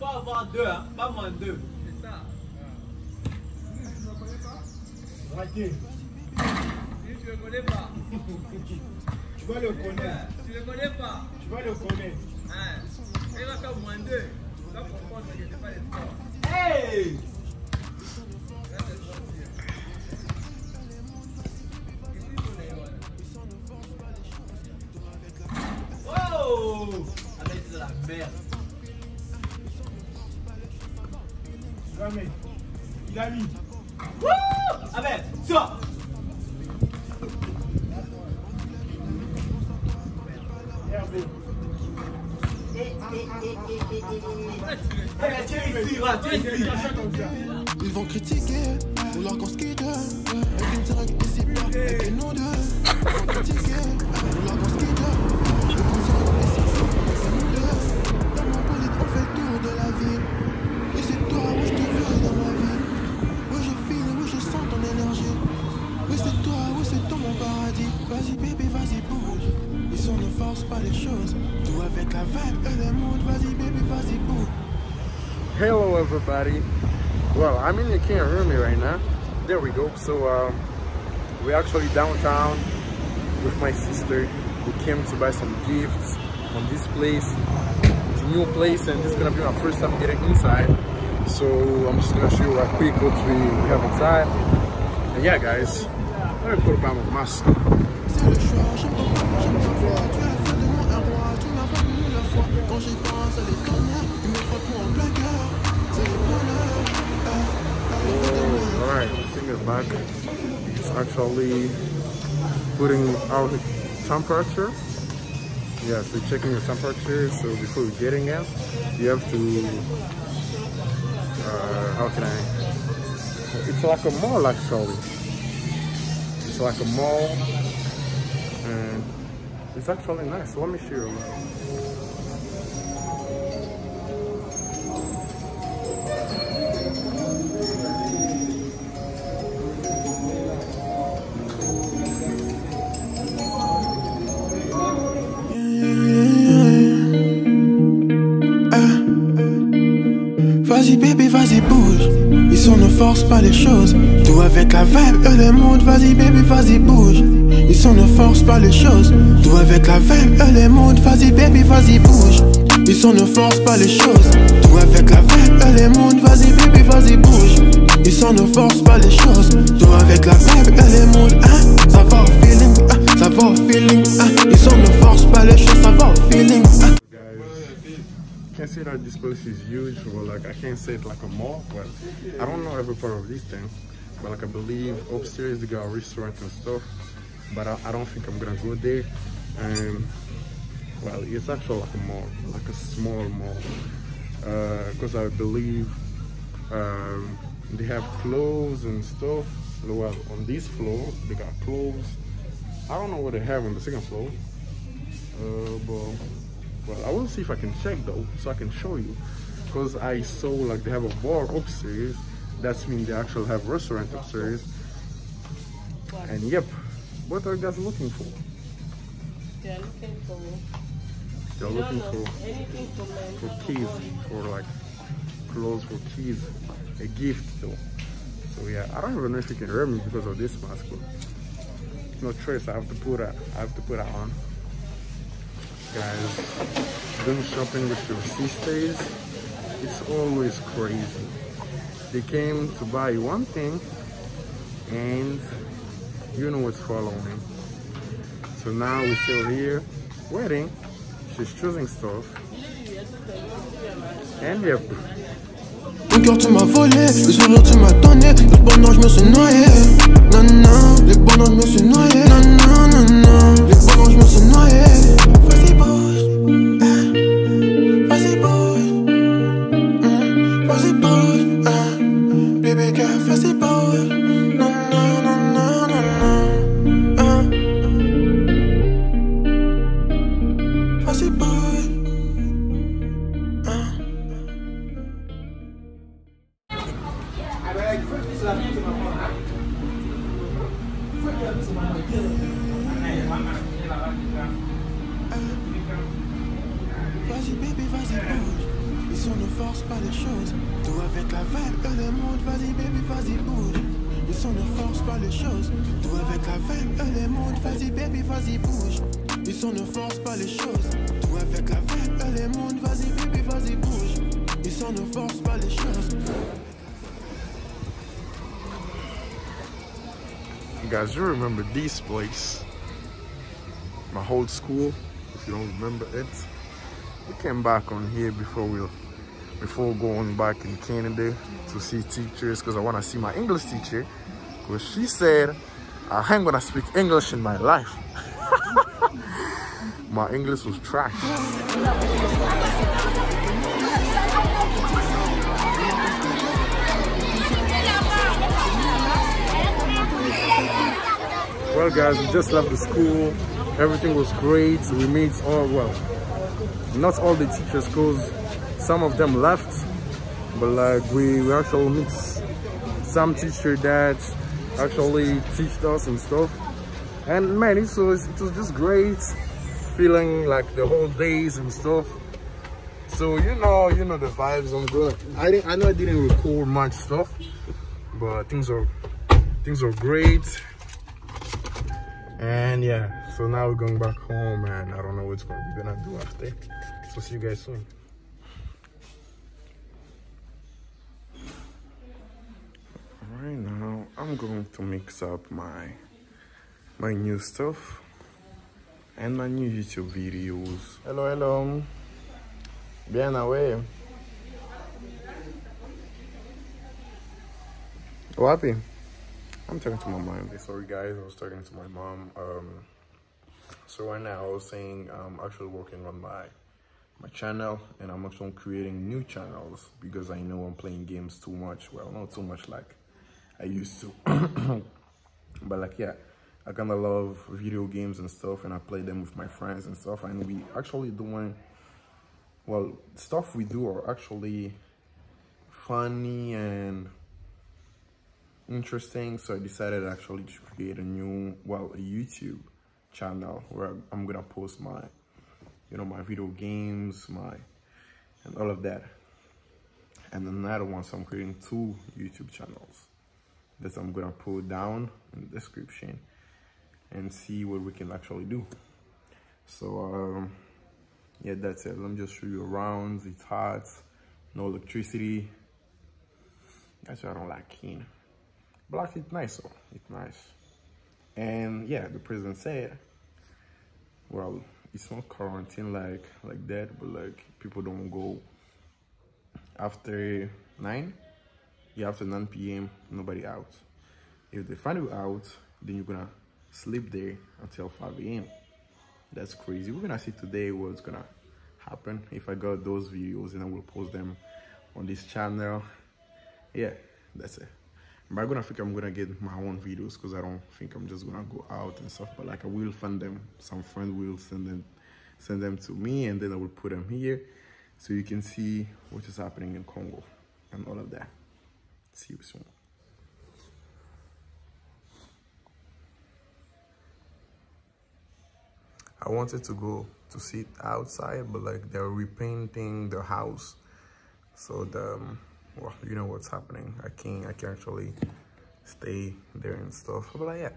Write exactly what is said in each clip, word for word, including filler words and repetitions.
faut avoir deux, hein, pas moins deux. C'est ça. Si tu ne connais pas, raté. Si tu ne connais pas, tu vas le connaître. Tu ne connais pas, tu vas le connaître. Il va faire moins deux. Tu vas comprendre que je n'ai pas les trois. Hey! Oh, avec de la merde. Jamais. Il a mis. Wouh! Avec, ça. Merveille. Ils vont critiquer, vouloir qu'on se quitte. Et qu'ils diront qu'ils s'y perdent. Et nous deux, ils vont critiquer, vouloir qu'on se quitte. De la ville, et c'est toi où je te verrai dans ma vie, où je file, où je sens ton énergie, oui c'est toi, où c'est toi mon paradis, vas-y bébé, vas-y bouge, ils sont ne force pas les choses, tout avec la vibe et le mood, vas-y baby, vas-y bouge. Hello everybody, well I mean you can't hear me right now, there we go, so um, we're actually downtown with my sister who came to buy some gifts from this place. New place, and this is gonna be my first time getting inside, so I'm just gonna show you real quick what we, we have inside. And yeah guys, let me put on my mask. Oh, all right, I think we're back. It's actually putting out the temperature. Yeah, so checking your temperature, so before we get in out, you have to, uh, how can I, it's like a mall actually, it's like a mall, and it's actually nice, so let me show you. Force pas les choses, tout avec la vibe et le mood, vas-y baby, vas-y bouge. Ils sont ne force pas les choses, tout avec la vibe et le mood, vas-y baby, vas-y bouge. Ils sont ne force pas les choses, tout avec la vibe et le mood, vas-y baby, vas-y bouge. Ils sont ne force pas les choses, tout avec la vibe et le mood, hein, ça va au feeling, hein, ça va au feeling, hein. Ils sont ne force pas les choses, ça va au feeling, hein. I can say that this place is huge, or like I can't say it like a mall, but I don't know every part of this thing, but like I believe upstairs they got a restaurant and stuff, but I, I don't think I'm gonna go there. Um, well, it's actually like a mall, like a small mall, because uh, I believe um, they have clothes and stuff. Well, on this floor they got clothes. I don't know what they have on the second floor, uh, but well, I will see if I can check though, so I can show you, because I saw like they have a bar upstairs. That's mean they actually have a restaurant upstairs. And yep, what are you guys looking for? They are looking for. They are looking for anything for, for kids, for like clothes for kids, a gift though. So yeah, I don't even know if you can hear me because of this mask, but no choice. I have to put a, I have to put it on. Guys, doing shopping with your sisters, it's always crazy. They came to buy one thing and you know what's following. So now we're still here waiting, she's choosing stuff, and yep. Mon cœur tu m'as volé, le sourire tu m'as donné, le bonheur je me suis noyé. Non non, le bonheur je me suis noyé. Non non non non, le bonheur je me suis noyé. Vas-y bouge, eh. Vas-y bouge, mm. Vas-y bouge, eh. Baby girl, vas-y bouge. Non non non non non non, eh. Vas-y bouge. Ils sont on ne force pas les choses. Tout avec la vibe dans le monde, vas-y baby, vas-y bouge. Ils on ne force pas les choses. Tout avec la vibe dans le monde, vas-y baby, vas-y bouge. Ils on ne force pas les choses. Tout avec la vibe dans le monde, vas-y baby, vas-y bouge. Ils on ne force pas les choses. Guys, you remember this place? My whole school. If you don't remember it, we came back on here before we, before going back in Canada to see teachers, because I want to see my English teacher, because she said I ain't gonna speak English in my life. My English was trash. Well guys, we just left the school, everything was great, we made all, well, not all the teachers because some of them left, but like we, we actually met some teacher that actually taught us and stuff, and man, it was, it was just great, feeling like the whole days and stuff, so you know, you know the vibes. I'm good. I, didn't, I know I didn't record much stuff, but things are, things are great. And yeah, so now we're going back home and I don't know what's going we're gonna do after. So see you guys soon. Right now I'm going to mix up my my new stuff and my new YouTube videos. Hello, hello. Bien away. Oh, happy. I'm talking to my mom. Okay, sorry guys, I was talking to my mom. Um, so right now I was saying I'm actually working on my my channel, and I'm actually creating new channels because I know I'm playing games too much. Well, not too much like I used to, but like yeah, I kind of love video games and stuff, and I play them with my friends and stuff. And we actually doing, well, stuff we do are actually funny and interesting, so I decided actually to create a new, well, a YouTube channel where I'm gonna post my, you know, my video games, my, and all of that. And another one, so I'm creating two YouTube channels that I'm gonna put down in the description and see what we can actually do. So, um, yeah, that's it. Let me just show you around. It's hot, no electricity. That's why I don't like Kenya. Black, it's nice though, it's nice. And yeah, the president said, well, it's not quarantine like like that, but like people don't go after nine, yeah, after nine P M, nobody out. If they find you out, then you're gonna sleep there until five A M That's crazy. We're gonna see today what's gonna happen. If I got those videos, and I will post them on this channel. Yeah, that's it. But I'm gonna think I'm gonna get my own videos because I don't think I'm just gonna go out and stuff. But like I will find them. Some friend will send them, send them to me, and then I will put them here, so you can see what is happening in Congo and all of that. See you soon. I wanted to go to sit outside, but like they're repainting the house, so the. Um, Well, you know what's happening. I can't, I can actually stay there and stuff. But like, yeah.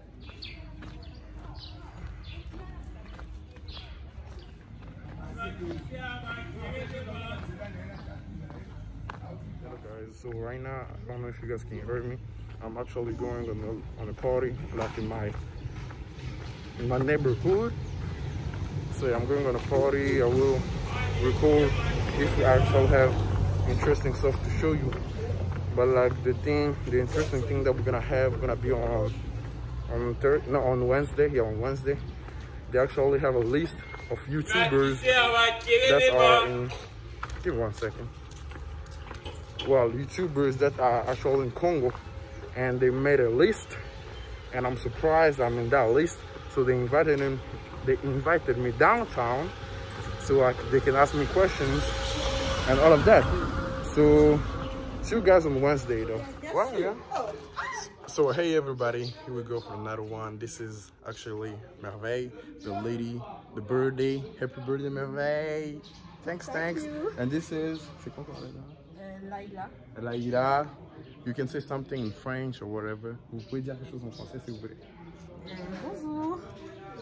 Hello guys, so right now, I don't know if you guys can hear me. I'm actually going on a, on a party, like in my, in my neighborhood. So yeah, I'm going on a party. I will record if we actually have interesting stuff to show you, but like the thing, the interesting thing that we're gonna have gonna be on on third, no, on Wednesday. Yeah, on Wednesday, they actually have a list of YouTubers that are in. Give me one second. Well, YouTubers that are actually in Congo, and they made a list, and I'm surprised I'm in that list. So they invited him, they invited me downtown, so I, they can ask me questions and all of that. So see you guys on Wednesday though. Well, yeah. So hey everybody, here we go for another one. This is actually Merveille, the lady, the birthday. Happy birthday, Merveille. Thanks, Thank thanks. You. And this is uh, Laila. Laila. You can say something in French or whatever. Vous pouvez dire quelque chose en français, s'il vous plaît. Bonjour.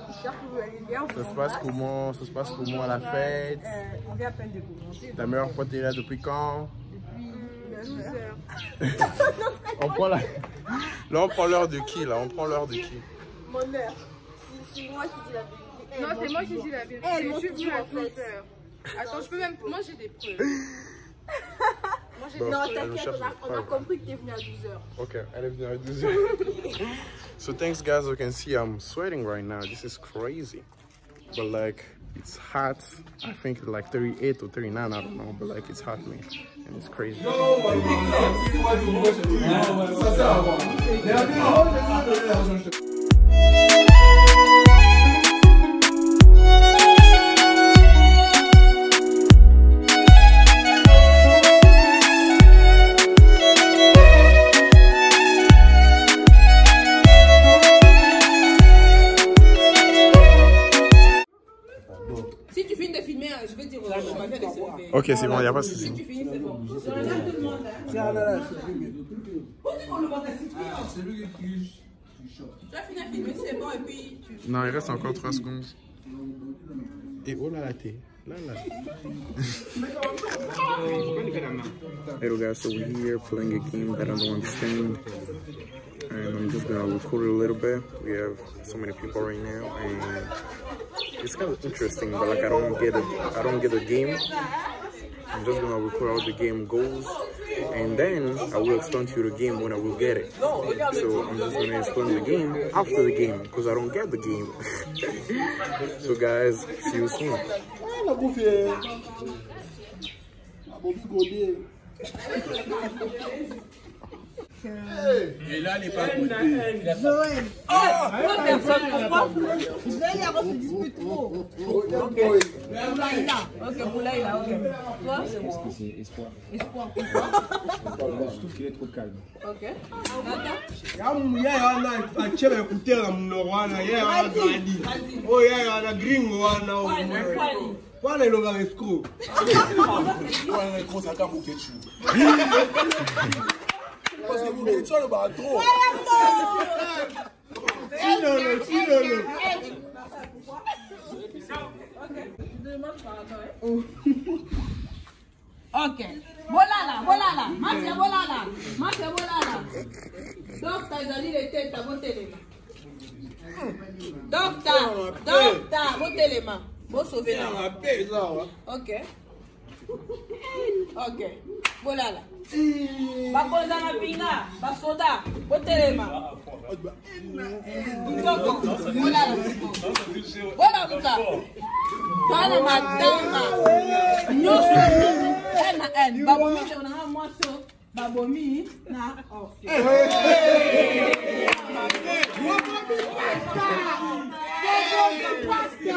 J'espère que vous allez bien. Ça se passe comment? Ça se passe comment à la fête? Euh, on vient à peine de commencer. Ta meilleure pote est là depuis quand? On prend la... Là on prend l'heure de qui là? On prend l'heure de qui? Mon heure. C'est moi qui dis la vérité. Elle, non, c'est moi qui dis la vérité. Elle, je suis venue à douze heures. Attends, non, je peux même... Moi j'ai des preuves. Moi j'ai bon, des preuves. Non, t'inquiète, on, on a compris que t'es venue à douze heures. Ok, elle est venue à douze heures. So thanks guys, you can see I'm sweating right now. This is crazy. But like, it's hot. I think it's like thirty-eight or thirty-nine, I don't know, but like it's hot, man, and it's crazy. Ok, c'est bon, il n'y a pas de souci. Non, il reste encore trois secondes. Et oh là là, t'es. Là là. Hello guys, so we're here playing a game that I don't understand. And I'm just gonna record it a little bit. We have so many people right now, and it's kind of interesting, but like I don't get it. I don't get the game. I'm just gonna record how the game goes, and then I will explain to you the game when I will get it. So I'm just gonna explain the game after the game because I don't get the game. So guys, see you soon. Et là, elle n'est pas coupée. Joël. Oh, trois personnes pour moi. Joël, il a dispute trop. Ok. Pour Laila. Ok, pour Laila. Ok. Toi, je pense que c'est espoir. Espoir. Je trouve qu'il est trop calme. Ok. Nata. Why are you going to school? Parce que vous voulez tuer le bateau. Tire-le, tire-le. Ok. Voilà là, voilà là. Mafia, voilà là. Mafia, voilà là. Docteur, ils ont dit les têtes à voter les mains. Docteur, docteur, voter les mains. Bon sauver la main. Ok. Ok. Voilà là. Bakonza na pinga, basoda, botelema. Bola luka. Bola luka. Bala matanga. Nyoso. Ena en. Babomi chona ha mwaso. Babomi na ofi. Babomi pasta. Babomi pasta.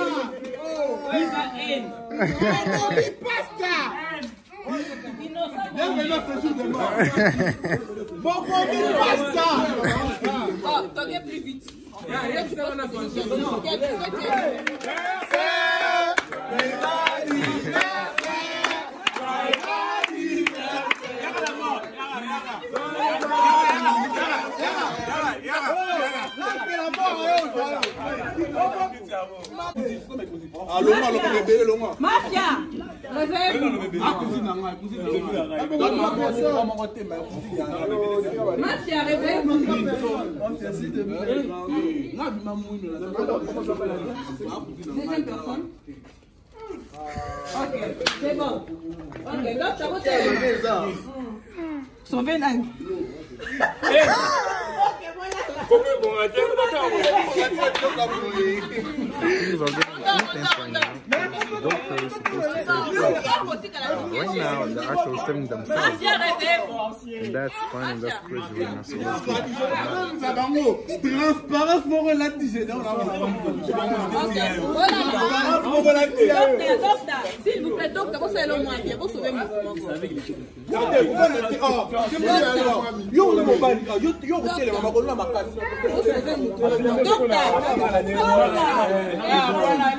Babomi pasta. Oh, toquez plus vite. Mafia, réveille-vous. Mafia, réveille-vous. Deuxième personne. Ok, c'est bon. Ok, donc ça va. Sauvez l'âme. Things are getting intense right now. doctor is supposed to take care. Right now, they're actually saving themselves. And that's fine and that's crazy right now. So let's go.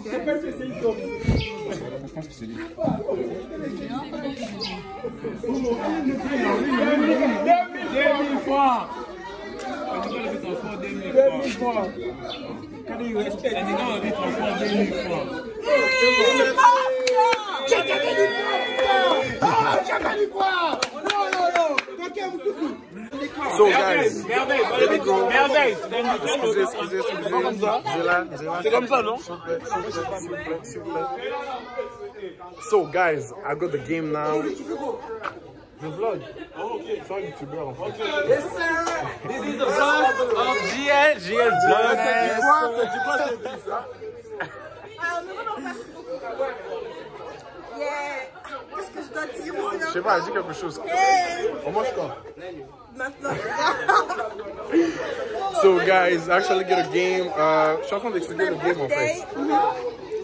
Je pense que c'est lui. deux mille fois. deux mille fois. Quand il respecte, il a envie de transport deux mille fois. So guys, Merveille, excusez, excusez, excusez. C'est comme ça, non? So guys, I got the game now. The vlog. Oh, okay. Sorry, YouTuber. Okay. Yes, sir. This is the vlog of G L. G L vlog. Tu vois, tu vois, c'est plus ça. Alors, nous allons passer beaucoup. Yeah. Qu'est-ce que je dois dire? Je sais pas, dis quelque chose. On mange quoi? Maintenant. So, guys, actually get a game. Uh, je suis en train d'expliquer le game en fait.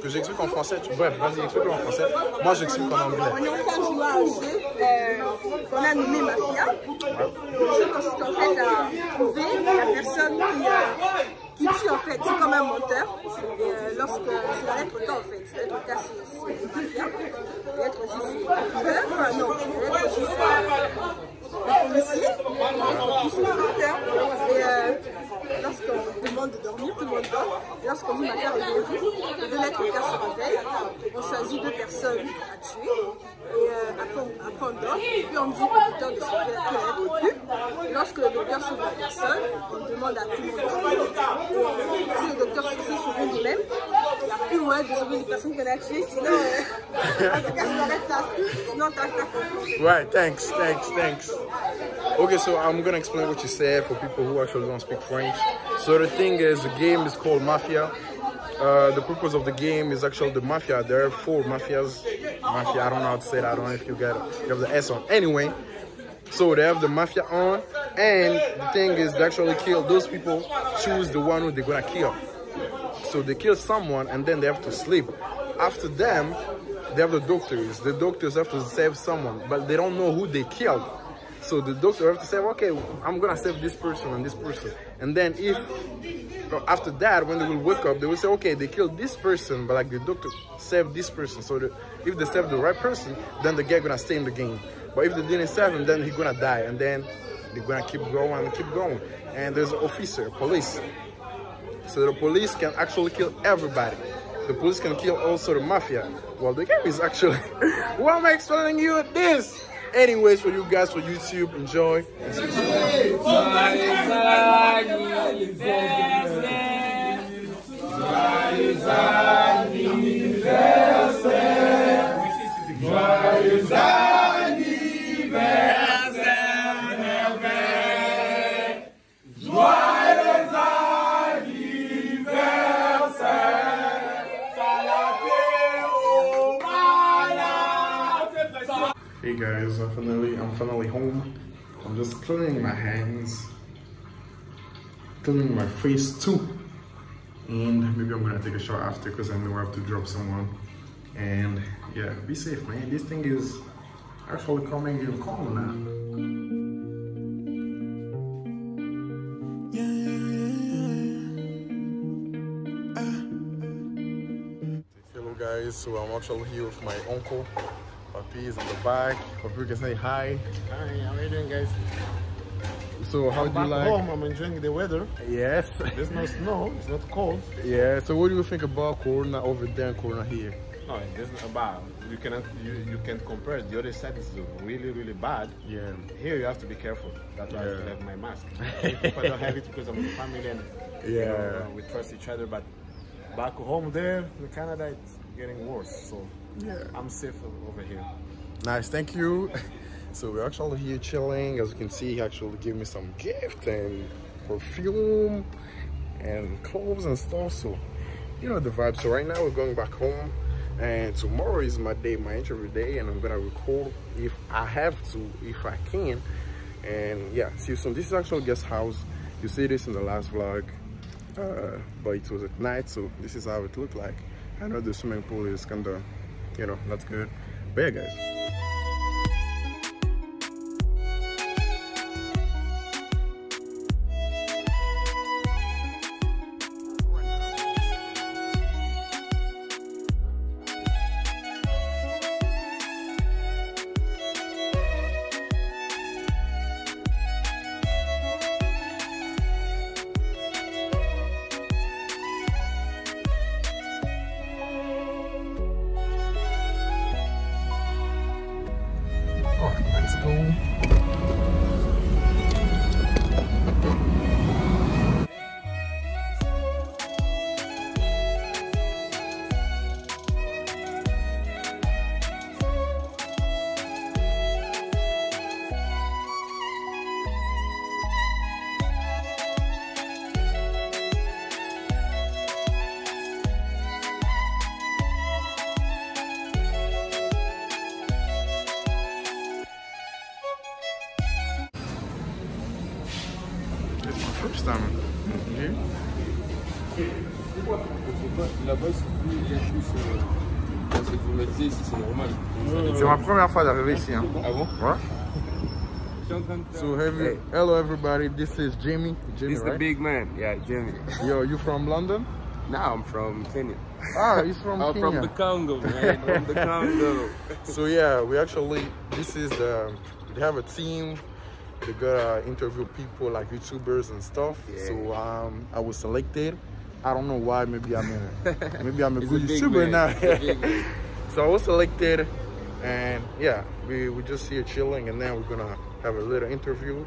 Que j'explique en français, tu vois, vas-y, explique-le en français. Moi, j'explique en anglais. On est en train de jouer à un jeu euh, qu'on a nommé Mafia. Le jeu consiste en fait à trouver la personne qui, euh, qui tue en fait, c'est comme un menteur. Euh, lorsque c'est la lettre K en fait, c'est la lettre K, c'est Mafia. La lettre J, c'est Peur, enfin non, la lettre J, c'est policier, qui sont menteur. Et euh, lorsqu'on demande de dormir, tout le monde dort. Lorsqu'on dit Mafia, on veut mettre le cas sur la veille, on choisit deux personnes à tuer, et euh, après, après on dort, puis on dit au docteur de se faire plus. Lorsque le docteur sauve la personne, on demande à tout le monde de sauver. Si le docteur se sauve lui-même, il n'y a plus moyen de sauver les personnes qu'on a tuées, sinon, euh, en tout cas, je m'arrête là, sinon t'as compris. Right, thanks, thanks, thanks. Okay, so I'm going to explain what you said for people who actually don't speak French. So the thing is, the game is called Mafia. Uh, the purpose of the game is actually the mafia. There are four mafias. Mafia, I don't know how to say that. I don't know if you got it. You have the S on. Anyway, so they have the mafia on. And the thing is, they actually kill those people. Choose the one who they're going to kill. So they kill someone and then they have to sleep. After them, they have the doctors. The doctors have to save someone. But they don't know who they killed. So the doctor have to say, okay, I'm going to save this person and this person. And then if, after that, when they will wake up, they will say, okay, they killed this person, but like the doctor saved this person. So the, if they save the right person, then the guy going to stay in the game. But if they didn't save him, then he's going to die. And then they're going to keep going and keep going. And there's an officer, police. So the police can actually kill everybody. The police can kill also the mafia. Well, the game is actually, why am I explaining you this? Anyways, for you guys, for YouTube, enjoy. And hey guys, I'm finally, I'm finally home. I'm just cleaning my hands, cleaning my face too. And maybe I'm gonna take a shower after because I know I have to drop someone. And yeah, be safe, man. This thing is actually coming in Congo now. Guys, so I'm actually here with my uncle. Papi is on the back. Papi, you can say hi. Hi, how are you doing, guys? So how I'm do you like? Home. I'm enjoying the weather. Yes. There's no snow. It's not cold. Yeah. So what do you think about Corona over there and Corona here? No, it doesn't about. You cannot. You, you can't compare. The other side is really, really bad. Yeah. Here you have to be careful. That's why yeah. I have to have my mask. If I don't have it because I'm in family and yeah, you know, we trust each other. But back home there in Canada, it's getting worse. So yeah, I'm safe over here. Nice. Thank you. So we're actually here chilling. As you can see, he actually gave me some gift and perfume and clothes and stuff. So you know the vibe. So right now we're going back home. And tomorrow is my day, my interview day, and I'm gonna record if I have to, if I can. And yeah, see you soon. This is actually guest house. You see this in the last vlog, uh, but it was at night, so this is how it looked like. I know the swimming pool is kinda, you know, not good. But yeah, guys. First time here. C'est ma première fois d'arriver ici. Hein. Ah bon? Ouais. So heavy. Hello everybody, this is Jimmy. Jimmy this is right? The big man. Yeah, Jimmy. Yo, you from London? No, I'm from Kenya. Ah, he's from I'm Kenya. From the Congo, man. From the Congo. So yeah, we actually, this is the, they have a team. They gotta interview people like YouTubers and stuff. Yeah. So um, I was selected. I don't know why. Maybe I'm a, maybe I'm a good a YouTuber now. So I was selected, and yeah, we we just here chilling, and then we're gonna have a little interview.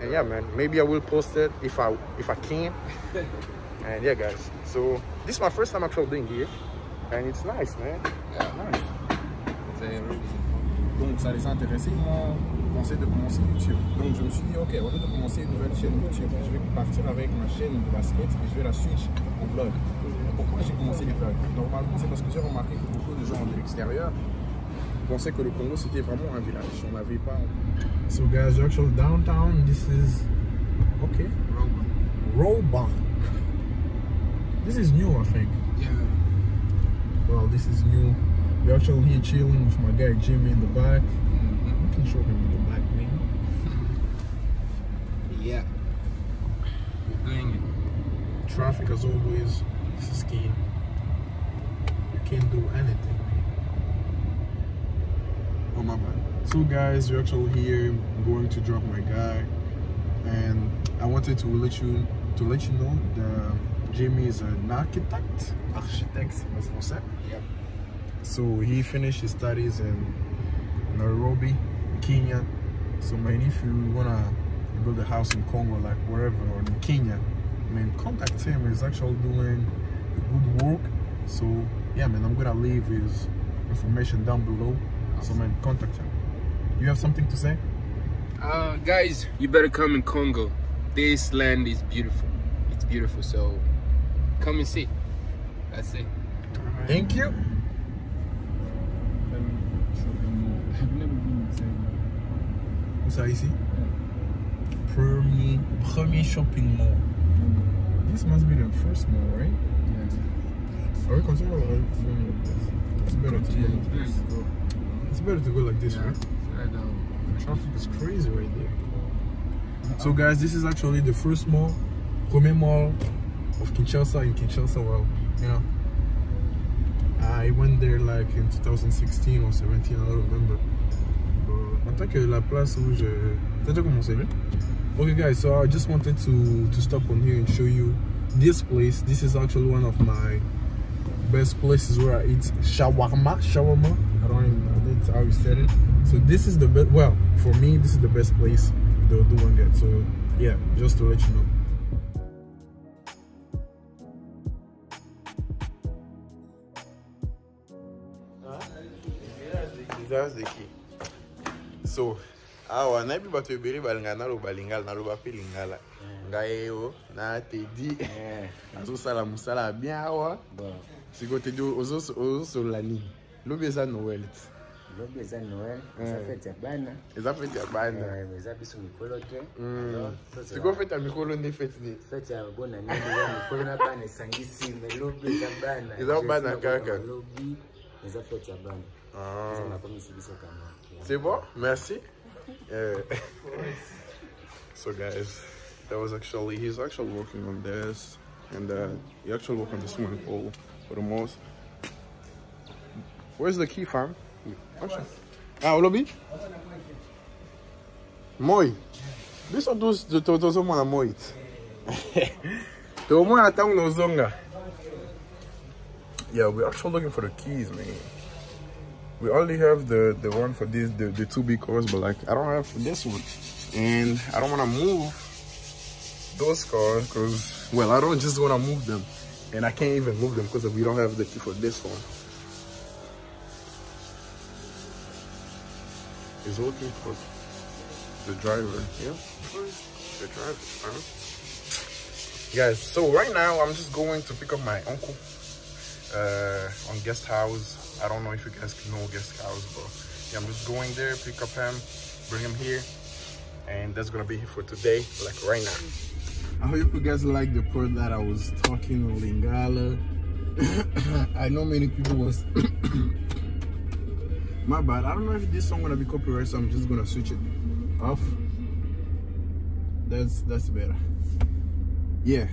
And yeah, man, maybe I will post it if I if I can. And yeah, guys. So this is my first time actually being here, and it's nice, man. Yeah, nice. It's a really Donc ça les a intéressés, ils m'ont pensé de commencer YouTube. Donc je me suis dit, ok, au lieu de commencer une nouvelle chaîne YouTube, je vais partir avec ma chaîne de basket et je vais la switch au vlog. Pourquoi j'ai commencé les vlogs? Normalement, c'est parce que j'ai remarqué que beaucoup de gens de l'extérieur pensaient que le Congo c'était vraiment un village. On n'avait pas. So guys, the actual downtown, this is okay. Roba. This is new, I think. Yeah. Well, this is new. We're actually here chilling with my guy Jimmy in the back. Mm-hmm. We can show him in the back, man. Yeah. We're doing it. Traffic as always. This is key. You can't do anything, man. Oh my bad. So guys, we're actually here. I'm going to drop my guy. And I wanted to let you to let you know that Jimmy is an architect. Architect en français. Yep. So he finished his studies in Nairobi, Kenya. So man, if you wanna build a house in Congo, like wherever, or in Kenya, man, contact him. He's actually doing good work. So yeah, man, I'm gonna leave his information down below. So man, contact him. You have something to say? Uh, guys, you better come in Congo. This land is beautiful. It's beautiful. So come and see. That's it. Right. Thank you. I've never been inside. Où ça ici? Yeah. Premier, premier shopping mall. Mm. This must be the first mall, right? Yes. Are we continuing like this? It's better to go like this. It's better to go like this, yeah. Right? I know. The traffic is crazy right there. So guys, this is actually the first mall, premier mall of Kinshasa in Kinshasa. Well, you know. I went there like in two thousand sixteen or seventeen, I don't remember. But I think la place où je. T'as commencé? Okay, guys. So I just wanted to to stop on here and show you this place. This is actually one of my best places where I eat shawarma. Shawarma. I don't even know that's how you said it. So this is the best. Well, for me, this is the best place they're doing that. So yeah, just to let you know. That's the key. So, awa na bi bato ebere balingana lo balingala na lo ba pelingala. Ngayo na te di azo sala musala bien awa. Siko te di ozo ozo solani. Lo beza Noël. Lo beza Noël, ça fait ya bana. Ça fait ya bana. Mais ça biso mikolo te. Siko fait ya mikolo ne fait ni. Fait ya bona ni mikolo na bana sangisi mais lo beza bana. Eza bana kaka. Lo bi eza fait ya bana. Ah. C'est bon, merci. Yeah. So guys, that was actually, he's actually working on this, and uh, he actually worked on the swimming pool for the most. Where's the key, fam? Ah, Olobi? Moi. This one does the totozo mana moi. The one atang no zonga. Yeah, we're actually looking for the keys, man. We only have the the one for this, the, the two big cars, but like I don't have this one, and I don't want to move those cars because, well, I don't just want to move them, and I can't even move them because we don't have the key for this one. He's looking for the driver. Yeah, the driver. Huh? Guys, so right now I'm just going to pick up my uncle uh on guest house. I don't know if you guys know guest house, but yeah, I'm just going there, pick up him, bring him here, and that's gonna be it for today, like right now. I hope you guys like the part that I was talking on Lingala. I know many people was my bad. I don't know if this song gonna be copyright, so I'm just gonna switch it off. That's that's better. Yeah,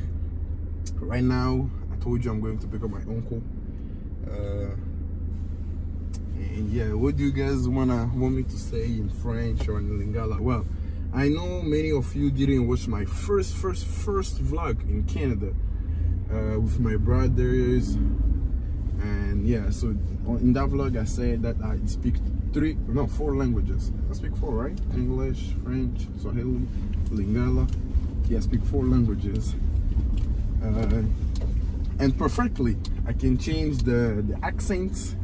right now told you I'm going to pick up my uncle, uh, and yeah, what do you guys wanna want me to say in French or in Lingala? Well, I know many of you didn't watch my first first first vlog in Canada uh, with my brothers, and yeah, so in that vlog I said that I speak three no four languages. I speak four, right? English, French, Swahili, Lingala. Yeah, I speak four languages. Uh, And perfectly, I can change the, the accents.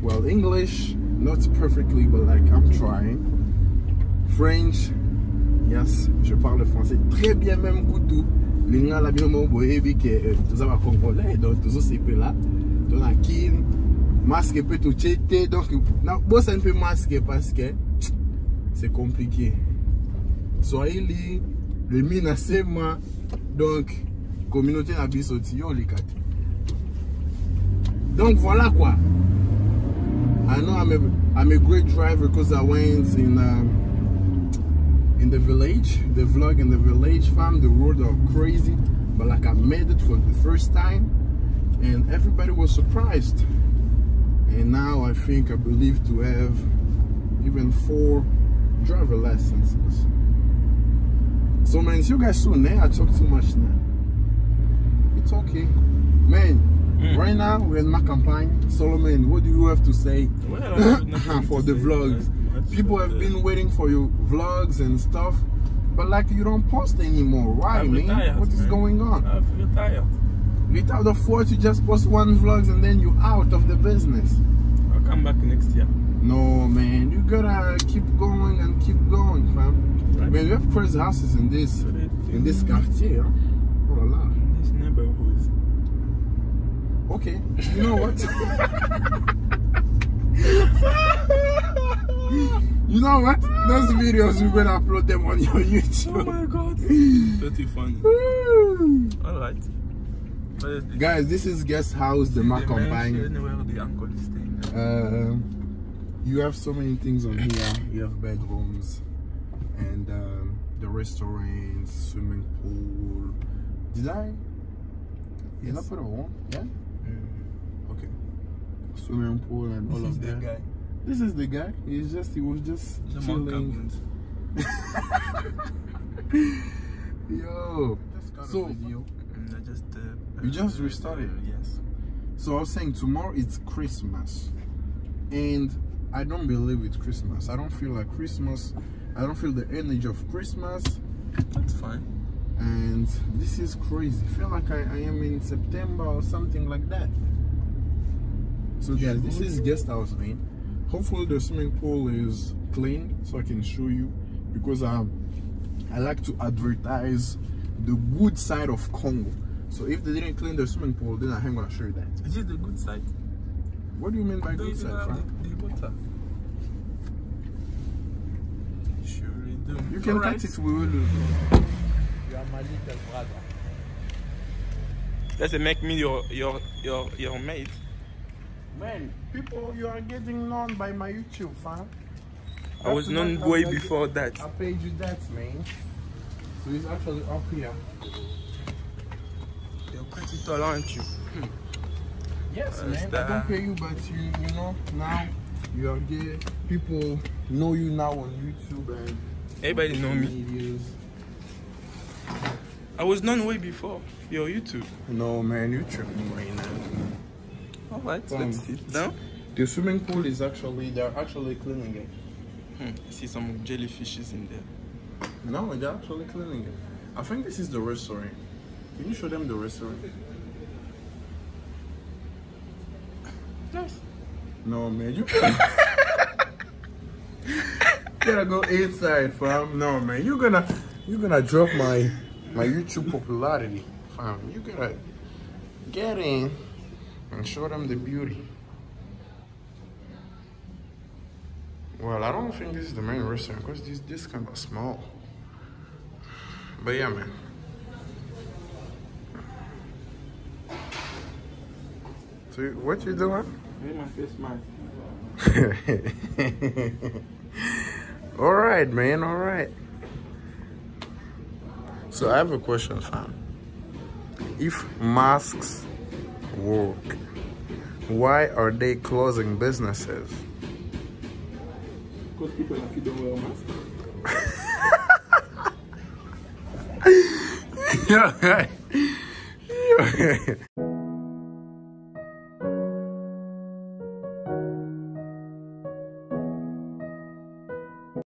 Well, English, not perfectly, but like I'm trying. French, yes, je parle français très bien, même couteau. Lingala bien mon bohébi que tous les Congolais, donc tous ces pays là, donc la Kine, masque peut tout jeter, donc non, bon c'est un peu masqué parce que c'est compliqué. Swahili, le minasema, donc. Communauté Abisotio Likati. Donc voilà quoi. I know I'm a I'm a great driver because I went in um, in the village, the vlog in the village, fam. The roads are crazy, but like I made it for the first time, and everybody was surprised. And now I think I believe to have even four driver licenses. So man, you guys soon, eh? I talk too much now. It's okay, man. Mm. Right now we're in my campaign. Solomon, what do you have to say well, for the vlogs? People have been waiting for your vlogs and stuff, but like you don't post anymore. Why, I'm man? Retired, what is man. going on? I'm retired. Without the force, you just post one vlogs and then you out of the business. I'll come back next year. No, man, you gotta keep going and keep going, fam. Right. Man, you have crazy houses in this in this quartier. Oh la la. Okay, you know what? You know what? Those videos we're gonna upload them on your YouTube. Oh my god, pretty funny. All right, guys, this is guest house, the Mac Combine. Uh, you have so many things on here. You have bedrooms and um, the restaurants, swimming pool. Did I? Yes. You're not put a home, yeah? Mm. Okay. Swimming pool and all of that. This is the guy. This is the guy. He's just, he was just the chilling. Yo. Just so, video. I just, uh, you just restarted? Uh, yes. So I was saying tomorrow it's Christmas, and I don't believe it's Christmas. I don't feel like Christmas. I don't feel the energy of Christmas. That's fine. And this is crazy. I feel like I, I am in September or something like that. So guys, this is guest house lane. Hopefully the swimming pool is clean so I can show you, because I, I like to advertise the good side of Congo. So if they didn't clean the swimming pool, then I ain't gonna show you that. Is it the good side? What do you mean by don't good side, Frank? The, the water. Sure you do. You can cut it, we will. You are my little brother. Does it make me your your your your mate? Man, people, you are getting known by my YouTube, fam. I was known way before that. I paid you that, man. So it's actually up here. You're pretty tall, aren't you? Yes, man. I don't pay you, but you, you know, now you are gay. People know you now on YouTube and everybody know me. Videos. I was known way before your YouTube. No, man, you tripping me right now. All right, um, let's sit down. The swimming pool is actually, they're actually cleaning it. Hmm, I see some jellyfishes in there. No, they're actually cleaning it. I think this is the restaurant. Can you show them the restaurant? Yes. No, man, you gotta go inside, fam. No, man, you're gonna, you're gonna drop my, my YouTube popularity, fam. You gotta get in and show them the beauty. Well, I don't think this is the main restaurant because this this kind of small. But yeah, man. So what you doing? My face mask. All right, man. All right. So I have a question, fam. If masks work, why are they closing businesses? Because people like you don't wear masks. You're right. You're right.